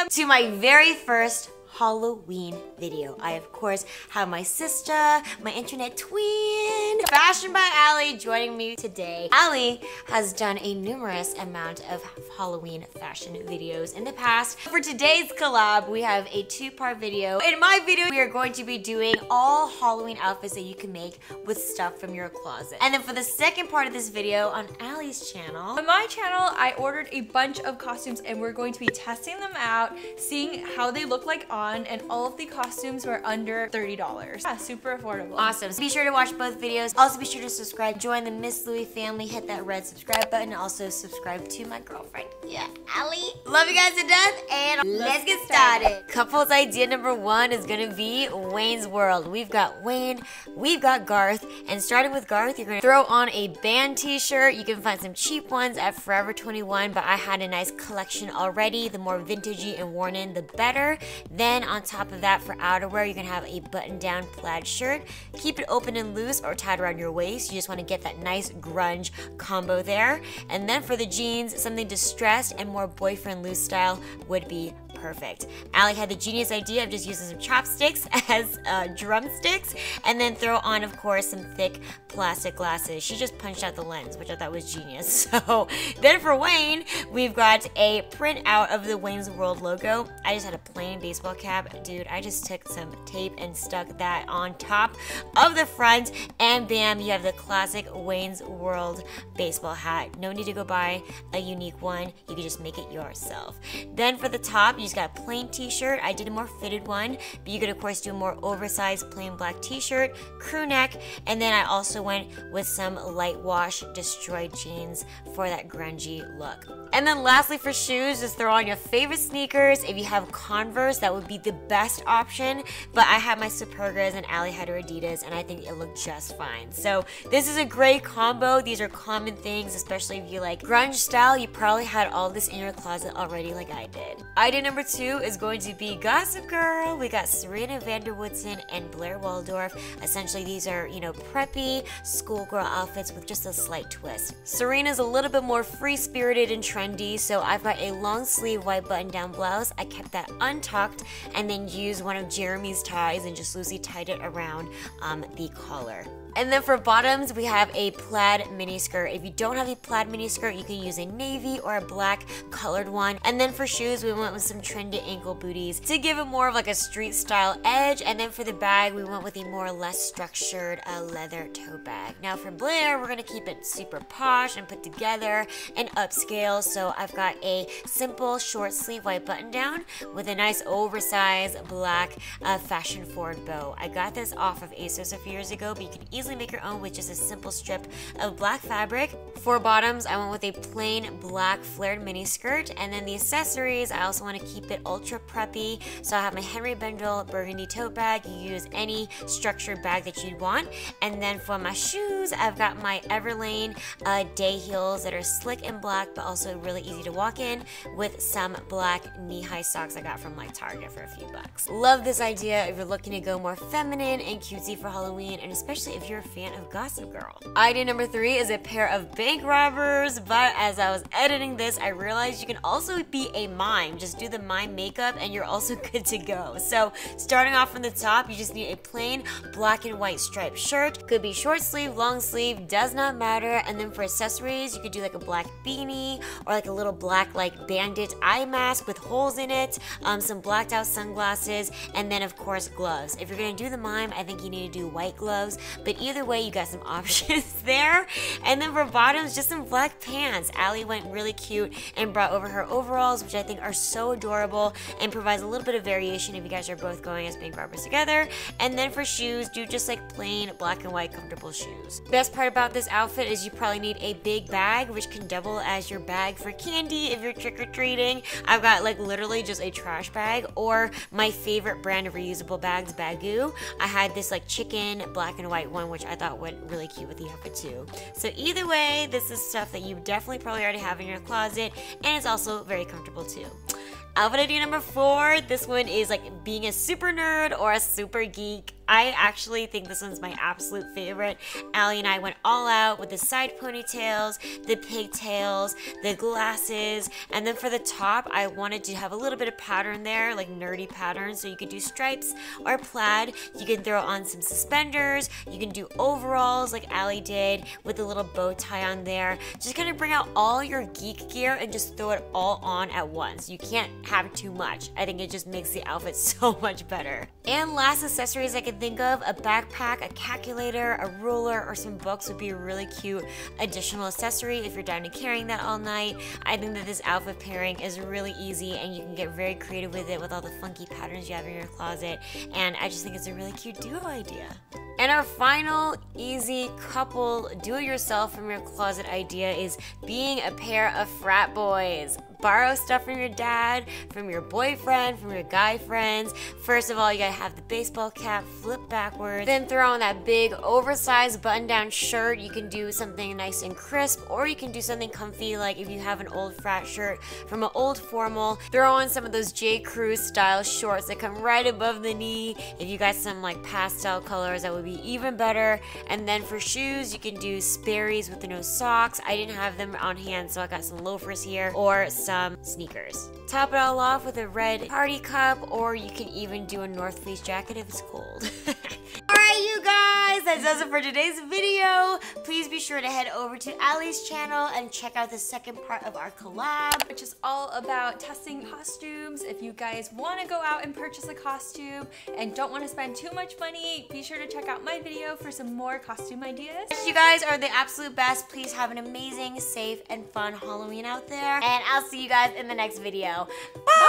welcome to my very first Halloween video. I, of course, have my sister, my internet twin, Fashion by Ally, joining me today. Ally has done a numerous amount of Halloween fashion videos in the past. For today's collab, we have a two-part video. In my video, we are going to be doing all Halloween outfits that you can make with stuff from your closet. And then for the second part of this video on Ally's channel. On my channel, I ordered a bunch of costumes and we're going to be testing them out, seeing how they look like on. And all of the costumes were under $30. Yeah, super affordable. Awesome. So be sure to watch both videos. Also be sure to subscribe, join the Miss Louie family, hit that red subscribe button. Also subscribe to my girlfriend, yeah, Ally. Love you guys to death and let's get started. Couples idea number one is gonna be Wayne's World. We've got Wayne, we've got Garth, and starting with Garth, you're gonna throw on a band t-shirt. You can find some cheap ones at Forever 21, but I had a nice collection already. The more vintagey and worn in, the better. Then on top of that, for outerwear, you're gonna have a button-down plaid shirt. Keep it open and loose or tied around your waist. You just want to get that nice grunge combo there. And then for the jeans, something distressed and more boyfriend loose style would be perfect. Ally had the genius idea of just using some chopsticks as drumsticks, and then throw on, of course, some thick plastic glasses. She just punched out the lens, which I thought was genius. So then for Wayne, we've got a printout of the Wayne's World logo. I just had a plain baseball cap. Dude, I just took some tape and stuck that on top of the front, and bam, you have the classic Wayne's World baseball hat. No need to go buy a unique one. You can just make it yourself. Then for the top, you just got a plain t-shirt. I did a more fitted one, but you could of course do a more oversized plain black t-shirt, crew neck, and then I also went with some light wash destroyed jeans for that grungy look. And then lastly for shoes, just throw on your favorite sneakers. If you have Converse, that would be the best option, but I had my Supergas and Ally had her Adidas, and I think it looked just fine. So this is a great combo. These are common things, especially if you like grunge style. You probably had all this in your closet already like I did. Idea number two is going to be Gossip Girl. We got Serena Vanderwoodson and Blair Waldorf. Essentially these are, you know, preppy schoolgirl outfits with just a slight twist. Serena's a little bit more free-spirited and trendy, so I've got a long sleeve white button-down blouse. I kept that untucked and then used one of Jeremy's ties and just loosely tied it around the collar. And then for bottoms, we have a plaid miniskirt. If you don't have a plaid miniskirt, you can use a navy or a black colored one. And then for shoes, we went with some trendy ankle booties to give it more of like a street style edge. And then for the bag, we went with a more or less structured leather tote bag. Now for Blair, we're gonna keep it super posh and put together and upscale. So I've got a simple short sleeve white button down with a nice oversized black fashion forward bow. I got this off of ASOS a few years ago, but you can easily make your own with just a simple strip of black fabric. For bottoms, I went with a plain black flared mini skirt, and then the accessories, I also want to keep it ultra preppy, so I have my Henry Bendel burgundy tote bag. You use any structured bag that you'd want. And then for my shoes, I've got my Everlane day heels that are slick and black, but also really easy to walk in, with some black knee-high socks I got from like Target for a few bucks. Love this idea if you're looking to go more feminine and cutesy for Halloween, and especially if you're a fan of Gossip Girl. Idea number three is a pair of bank robbers, but as I was editing this, I realized you can also be a mime. Just do the mime makeup and you're also good to go. So starting off from the top, you just need a plain black and white striped shirt. Could be short sleeve, long sleeve, does not matter. And then for accessories, you could do like a black beanie or like a little black like bandit eye mask with holes in it, some blacked out sunglasses, and then of course gloves. If you're gonna do the mime, I think you need to do white gloves, but either way, you got some options there. And then for bottoms, just some black pants. Ally went really cute and brought over her overalls, which I think are so adorable and provides a little bit of variation if you guys are both going as bank robbers together. And then for shoes, do just like plain black and white comfortable shoes. Best part about this outfit is you probably need a big bag, which can double as your bag for candy if you're trick-or-treating. I've got like literally just a trash bag, or my favorite brand of reusable bags, Bagu. I had this like chicken black and white one, which I thought went really cute with the outfit too. So either way, this is stuff that you definitely probably already have in your closet, and it's also very comfortable too. Outfit idea number four, this one is like being a super nerd or a super geek. I actually think this one's my absolute favorite. Ally and I went all out with the side ponytails, the pigtails, the glasses, and then for the top, I wanted to have a little bit of pattern there, like nerdy pattern, so you could do stripes or plaid. You can throw on some suspenders, you can do overalls like Ally did with a little bow tie on there. Just kind of bring out all your geek gear and just throw it all on at once. You can't have too much. I think it just makes the outfit so much better. And last, accessories I can think of, a backpack, a calculator, a ruler, or some books would be a really cute additional accessory if you're down to carrying that all night. I think that this outfit pairing is really easy and you can get very creative with it with all the funky patterns you have in your closet, and I just think it's a really cute duo idea. And our final easy couple do-it-yourself from your closet idea is being a pair of frat boys. Borrow stuff from your dad, from your boyfriend, from your guy friends. First of all, you gotta have the baseball cap flip backwards, then throw on that big oversized button-down shirt. You can do something nice and crisp, or you can do something comfy, like if you have an old frat shirt from an old formal, throw on some of those J. Crew style shorts that come right above the knee. If you got some like pastel colors, that would be even better. And then for shoes, you can do Sperry's with no socks. I didn't have them on hand, so I got some loafers here, or some sneakers. Top it all off with a red party cup, or you can even do a North Face jacket if it's cold. Alright you guys, that does it for today's video. Please be sure to head over to Ally's channel and check out the second part of our collab, which is all about testing costumes. If you guys want to go out and purchase a costume and don't want to spend too much money, be sure to check out my video for some more costume ideas. You guys are the absolute best. Please have an amazing, safe, and fun Halloween out there, and I'll see you guys in the next video. Bye!